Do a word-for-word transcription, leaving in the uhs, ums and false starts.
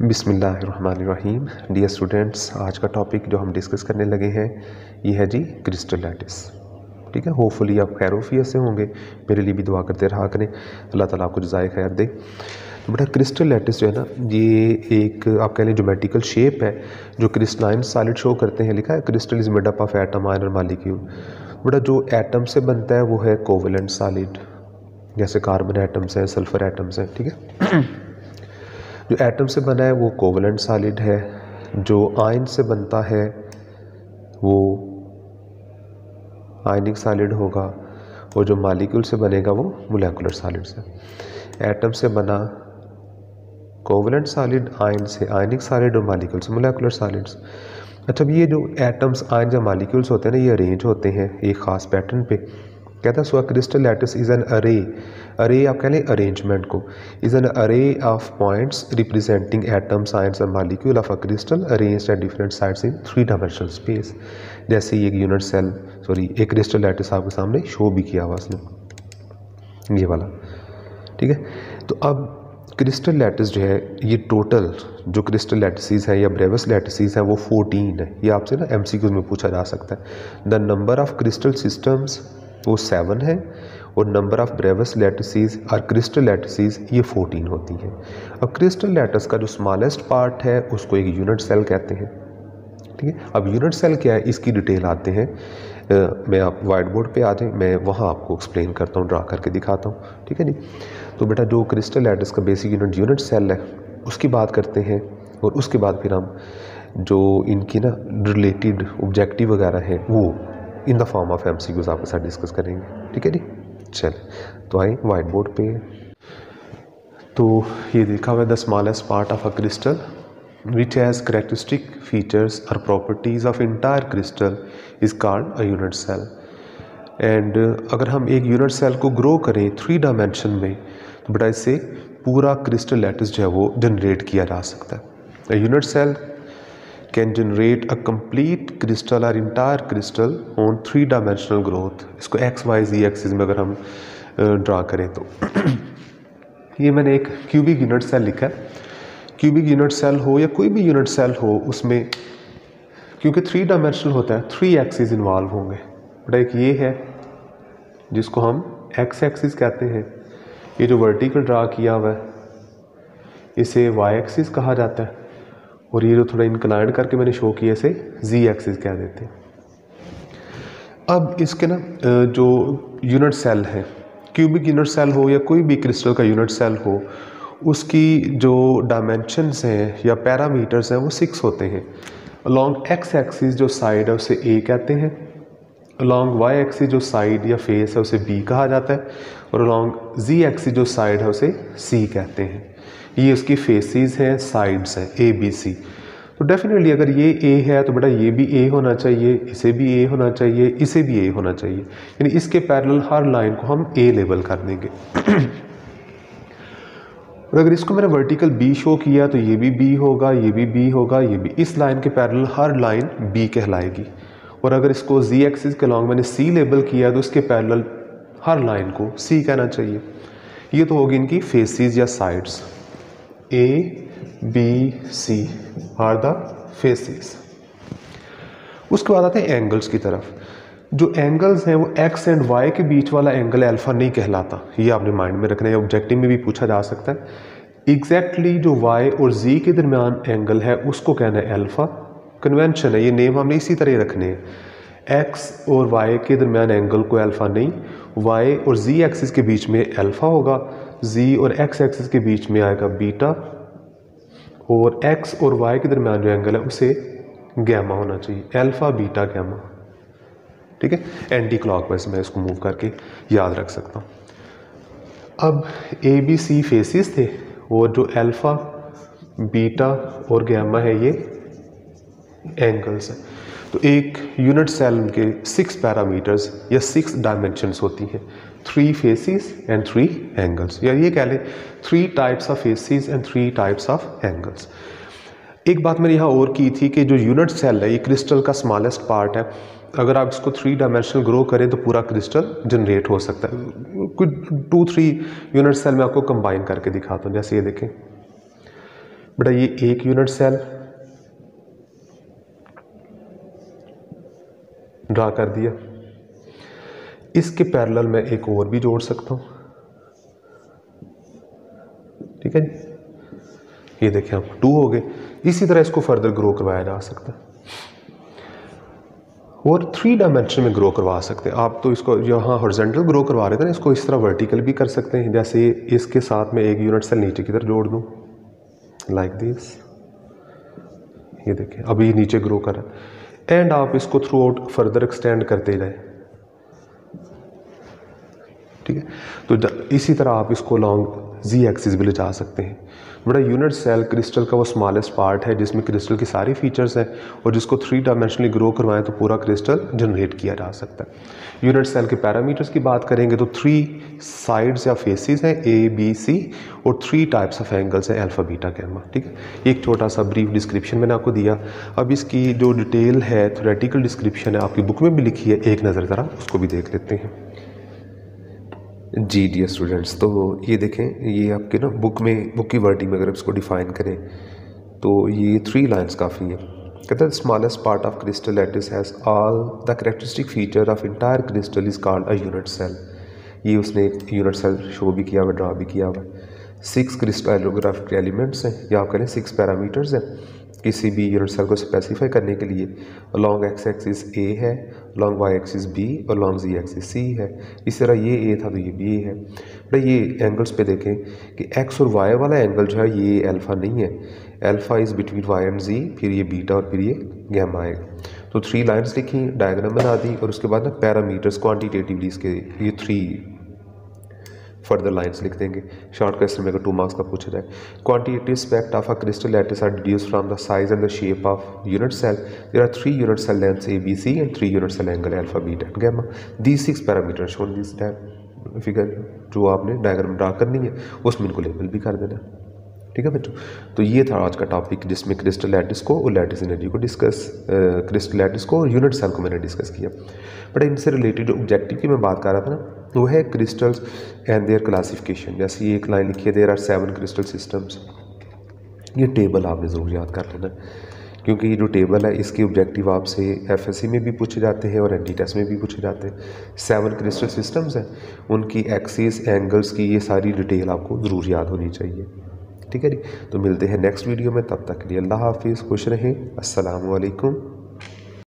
बिस्मिल्लाहिर्रहमानिर्रहीम। Dear students, आज का टॉपिक जो हम डिस्कस करने लगे हैं ये है जी क्रिस्टलाइटिस। ठीक है, होपफुली आप खैरोफियत से होंगे। मेरे लिए भी दुआ करते रहा करें, अल्लाह ताला आपको जज़ाए खैर दे। तो बेटा क्रिस्टलाइटिस जो है ना, ये एक आप कह लें ज्योमेट्रिकल शेप है जो क्रिस्टलाइन सॉलिड शो करते हैं। लिखा है crystal is made up of atom, ion और मॉलिक्यूल। बेटा जो एटम से बनता है वो है कोवेलेंट सॉलिड, जैसे कार्बन एटम्स हैं, सल्फ़र एटम्स हैं। ठीक है, जो एटम से बना है वो कोवेलेंट सॉलिड है। जो आयन से बनता है वो आयनिक सॉलिड होगा, और जो मॉलिक्यूल से बनेगा वो मोलेकुलर सॉलिड है। एटम से बना कोवेलेंट सॉलिड, आयन से आयनिक सॉलिड, और मॉलिक्यूल से मोलेकुलर सॉलिड्स। अच्छा, ये जो एटम्स, आयन या मॉलिक्यूल्स होते हैं ना, ये अरेंज होते हैं एक ख़ास पैटर्न पे। कहता है सो क्रिस्टलाइटिस इज़ एन अरे, अरे आप कह लें अरेंजमेंट को, is an array of points representing atoms, ions और molecule of a crystal arranged at different sides in three dimensional space. जैसे एक यूनिट सेल सॉरी एक क्रिस्टलाइटिस आपके सामने शो भी किया हुआ उसने, ये वाला। ठीक है, तो अब क्रिस्टलाइटिस जो है, ये टोटल जो क्रिस्टलाइटिस हैं या ब्रेविस लैटिसेस हैं वो फोर्टीन है। ये आपसे ना एमसीक्यूज में पूछा जा सकता है। The number of crystal systems वो सेवन है, और नंबर ऑफ ब्रेविस लैटिसेस और क्रिस्टल लैटिसेस ये फोर्टीन होती हैं। अब क्रिस्टल लैटिस का जो स्मॉलेस्ट पार्ट है उसको एक यूनिट सेल कहते हैं। ठीक है, अब यूनिट सेल क्या है इसकी डिटेल आते हैं। आ, मैं आप वाइट बोर्ड पे आ जाएँ, मैं वहाँ आपको एक्सप्लेन करता हूँ, ड्रा करके दिखाता हूँ। ठीक है जी, तो बेटा जो क्रिस्टल लैटिस का बेसिक यूनिट यूनिट सेल है उसकी बात करते हैं, और उसके बाद फिर हम जो इनकी ना रिलेटेड ऑब्जेक्टिव वगैरह हैं वो in the form of MCQs आपके साथ डिस्कस करेंगे। ठीक है जी, चलिए तो आए वाइट बोर्ड पे। तो ये देखा हुआ है the smallest part of a crystal which has characteristic features और properties of entire crystal is called a unit cell. And अगर हम एक यूनिट सेल को ग्रो करें थ्री डायमेंशन में, तो बेटा इससे पूरा क्रिस्टल लैटिस जो है वो जनरेट किया जा सकता है। Unit cell can generate a complete crystal और entire crystal on three dimensional growth. इसको एक्स वाई जी एक्सिस में अगर हम ड्रा करें तो ये मैंने एक क्यूबिक यूनिट सेल लिखा है। क्यूबिक यूनिट सेल हो या कोई भी यूनिट सेल हो, उसमें क्योंकि थ्री डायमेंशनल होता है थ्री एक्सिस इन्वॉल्व होंगे। बेटा एक ये है जिसको हम एक्स एक्सिस कहते हैं, ये जो वर्टिकल ड्रा किया हुआ है इसे वाई एक्सिस कहा जाता है, और ये जो थोड़ा इंक्लाइंड करके मैंने शो किया इसे जी एक्सिस कह देते हैं। अब इसके ना जो यूनिट सेल है, क्यूबिक यूनिट सेल हो या कोई भी क्रिस्टल का यूनिट सेल हो, उसकी जो डायमेंशनस हैं या पैरामीटर्स हैं वो सिक्स होते हैं। अलॉन्ग एक्स एक्सिस जो साइड है उसे ए कहते हैं, अलॉन्ग वाई एक्सिस जो साइड या फेस है उसे बी कहा जाता है, और अलॉन्ग जी एक्सिस जो साइड है उसे सी कहते हैं। ये उसकी फेसेस हैं, साइड्स हैं, ए बी सी। तो डेफिनेटली अगर ये ए है तो बेटा ये भी ए होना चाहिए, इसे भी ए होना चाहिए, इसे भी ए होना चाहिए, यानी इसके पैरेलल हर लाइन को हम ए लेबल कर देंगे। और अगर इसको मैंने वर्टिकल बी शो किया तो ये भी बी होगा, ये भी बी होगा, ये भी। इस लाइन के पैरेलल हर लाइन बी कहलाएगी। और अगर इसको जी एक्सिस के अलॉन्ग मैंने सी लेबल किया तो उसके पैरेलल हर लाइन को सी कहना चाहिए। ये तो होगी इनकी फेसेस या sides. A B C are the faces. उसके बाद आते हैं एंगल्स की तरफ। जो एंगल्स हैं वो एक्स एंड वाई के बीच वाला एंगल अल्फा नहीं कहलाता, ये आपने माइंड में रखना है। ऑब्जेक्टिव में भी पूछा जा सकता है। एग्जैक्टली exactly जो वाई और जी के दरमियान एंगल है उसको कहना है अल्फा। कन्वेंशन है, ये नेम हमने इसी तरह रखने हैं। एक्स और वाई के दरमियान एंगल को अल्फा नहीं, वाई और जी एक्सिस के बीच में अल्फा होगा, जी और एक्स एक्सिस के बीच में आएगा बीटा, और एक्स और वाई के दरमियान जो एंगल है उसे गैमा होना चाहिए, अल्फा बीटा गैमा। ठीक है, एंटी क्लॉकवाइज मैं इसको मूव करके याद रख सकता हूँ। अब ए बी सी फेसेस थे, और जो अल्फा बीटा और गैमा है ये एंगल्स हैं। तो एक यूनिट सेल के सिक्स पैरामीटर्स या सिक्स डायमेंशंस होती हैं, three faces and three angles, या ये कह लें three types of faces and three types of angles. एक बात मैंने यहाँ और की थी कि जो यूनिट सेल है ये क्रिस्टल का स्मॉलेस्ट पार्ट है। अगर आप इसको थ्री डायमेंशनल ग्रो करें तो पूरा क्रिस्टल जनरेट हो सकता है। कुछ टू थ्री यूनिट सेल में आपको कंबाइन करके दिखाता हूँ। जैसे ये देखें बेटा ये एक यूनिट सेल ड्रा कर दिया, इसके पैरेलल मैं एक और भी जोड़ सकता हूँ, ठीक है जी। ये देखें आप टू हो गए, इसी तरह इसको फर्दर ग्रो करवाया जा सकता है और थ्री डायमेंशन में ग्रो करवा सकते हैं आप। तो इसको यहाँ हॉरिजॉन्टल ग्रो करवा रहे थे ना, इसको इस तरह वर्टिकल भी कर सकते हैं। जैसे इसके साथ में एक यूनिट सेल नीचे की तरफ जोड़ दूँ, लाइक दिस, ये देखें अभी नीचे ग्रो कर रहा है। एंड आप इसको थ्रू आउट फर्दर एक्सटेंड करते जाएं, ठीक है। तो इसी तरह आप इसको लॉन्ग जी एक्सिस भी ले जा सकते हैं। बड़ा यूनिट सेल क्रिस्टल का वो स्मॉलेस्ट पार्ट है जिसमें क्रिस्टल की सारी फीचर्स हैं और जिसको थ्री डायमेंशनली ग्रो करवाएं तो पूरा क्रिस्टल जनरेट किया जा सकता है। यूनिट सेल के पैरामीटर्स की बात करेंगे तो थ्री साइड्स या फेसेस हैं, ए बी सी, और थ्री टाइप्स ऑफ एंगल्स हैं, अल्फा बीटा गामा, ठीक है। एक छोटा सा ब्रीफ डिस्क्रिप्शन मैंने आपको दिया। अब इसकी जो डिटेल है, थ्योरेटिकल डिस्क्रिप्शन है, आपकी बुक में भी लिखी है, एक नज़र ज़रा उसको भी देख लेते हैं। जी डियर स्टूडेंट्स, तो ये देखें, ये आपके ना बुक में, बुक की वर्डिंग में अगर इसको डिफ़ाइन करें तो ये थ्री लाइंस काफ़ी हैं। कहते हैं smallest part of crystal lattice has all the characteristic feature of entire crystal is called a unit cell. ये उसने एक यूनिट सेल शो भी किया हुआ, ड्रा भी किया हुआ। सिक्स क्रिस्टलोग्राफिक एलिमेंट्स हैं या आप करें सिक्स पैरामीटर्स हैं किसी भी यूनिट सेल को स्पेसिफाई करने के लिए। लॉन्ग एक्स एक्सिस ए है, लॉन्ग वाई एक्सिस बी और लॉन्ग जी एक्सिस सी है। इस तरह ये ए था तो ये बी है। बट ये एंगल्स पे देखें कि एक्स और वाई वाला एंगल जो है ये अल्फ़ा नहीं है, alpha is between Y and Z, फिर ये बीटा और फिर ये गामा आएगा। तो थ्री लाइन्स लिखी, डायग्राम बना दी और उसके बाद ना पैरामीटर्स क्वान्टिटेटिवली इसके ये थ्री फर्दर लाइंस लिख देंगे। शॉर्ट क्वेश्चन में अगर टू मार्क्स का पूछा जाए, quantitative aspect of a crystal lattice are deduce from the size and the shape of unit cell. There are three unit cell lengths A B C and three unit cell angle alpha beta and gamma. The six parameter shown this diagram figure, जो आपने diagram draw करनी है उसमें इनको label भी कर देना, ठीक है बच्चों। तो ये था आज का टॉपिक जिसमें क्रिस्टल लैटिस को और लैटिस एनर्जी को डिस्कस, क्रिस्टल लैटिस को और यूनिट सेल को मैंने डिस्कस किया। बट इनसे रिलेटेड जो ऑब्जेक्टिव की मैं बात कर रहा था ना, वो है क्रिस्टल्स एंड देयर क्लासिफिकेशन। जैसे एक लाइन लिखी है, there are seven crystal systems. ये टेबल आपने ज़रूर याद कर लेना क्योंकि ये जो टेबल है इसके ऑब्जेक्टिव आपसे एफ एस सी में भी पूछे जाते हैं और एन डी टेस्ट में भी पूछे जाते हैं। सेवन क्रिस्टल सिस्टम्स हैं, उनकी एक्सिस, एंगल्स की ये सारी डिटेल आपको ज़रूर याद होनी चाहिए, ठीक है जी। तो मिलते हैं नेक्स्ट वीडियो में, तब तक के लिए अल्लाह हाफिज़, खुश रहें, अस्सलाम वालेकुम।